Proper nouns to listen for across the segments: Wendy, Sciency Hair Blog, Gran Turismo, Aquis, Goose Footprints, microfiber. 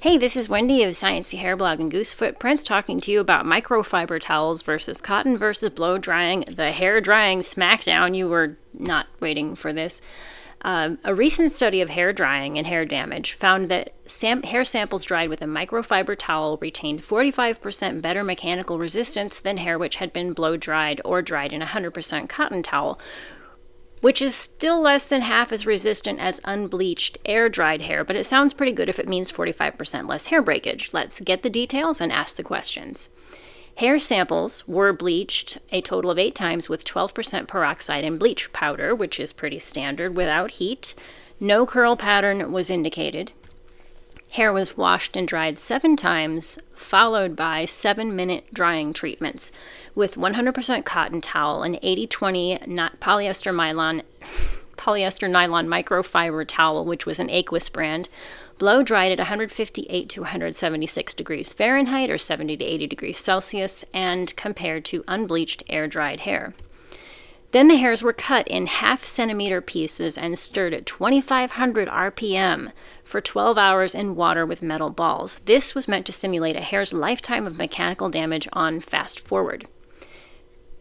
Hey, this is Wendy of Sciency Hair Blog and Goose Footprints talking to you about microfiber towels versus cotton versus blow drying, the hair drying smackdown. You were not waiting for this. A recent study of hair drying and hair damage found that hair samples dried with a microfiber towel retained 45% better mechanical resistance than hair which had been blow dried or dried in 100% cotton towel, which is still less than half as resistant as unbleached, air-dried hair, but it sounds pretty good if it means 45% less hair breakage. Let's get the details and ask the questions. Hair samples were bleached a total of 8 times with 12% peroxide and bleach powder, which is pretty standard, without heat. No curl pattern was indicated. Hair was washed and dried 7 times, followed by 7-minute drying treatments with 100% cotton towel and 80/20 not polyester nylon microfiber towel, which was an Aquis brand, blow dried at 158 to 176 degrees Fahrenheit or 70 to 80 degrees Celsius and compared to unbleached air-dried hair. Then the hairs were cut in 1/2 centimeter pieces and stirred at 2500 RPM for 12 hours in water with metal balls. This was meant to simulate a hair's lifetime of mechanical damage on fast forward.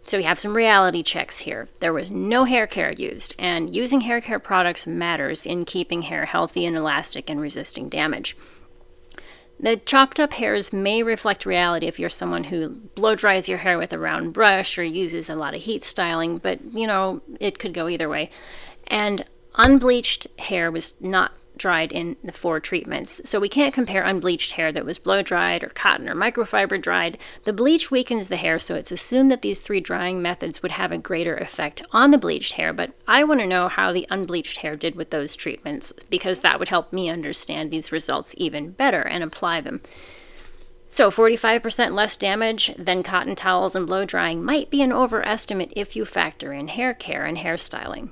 So we have some reality checks here. There was no hair care used, and using hair care products matters in keeping hair healthy and elastic and resisting damage. The chopped up hairs may reflect reality if you're someone who blow dries your hair with a round brush or uses a lot of heat styling, but you know, it could go either way. And unbleached hair was not dried in the 4 treatments. So we can't compare unbleached hair that was blow dried or cotton or microfiber dried. The bleach weakens the hair, so it's assumed that these 3 drying methods would have a greater effect on the bleached hair, but I want to know how the unbleached hair did with those treatments because that would help me understand these results even better and apply them. So 45% less damage than cotton towels and blow drying might be an overestimate if you factor in hair care and hairstyling.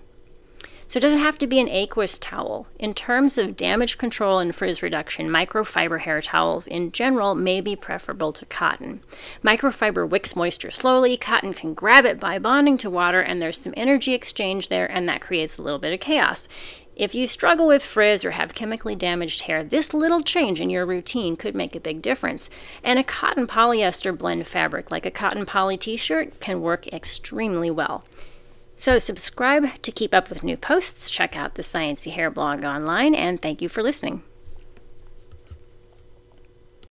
So it doesn't have to be an Aquis towel. In terms of damage control and frizz reduction, microfiber hair towels in general may be preferable to cotton. Microfiber wicks moisture slowly, cotton can grab it by bonding to water, and there's some energy exchange there, and that creates a little bit of chaos. If you struggle with frizz or have chemically damaged hair, this little change in your routine could make a big difference. And a cotton polyester blend fabric, like a cotton poly t-shirt, can work extremely well. So subscribe to keep up with new posts, check out the Sciency Hair Blog online, and thank you for listening.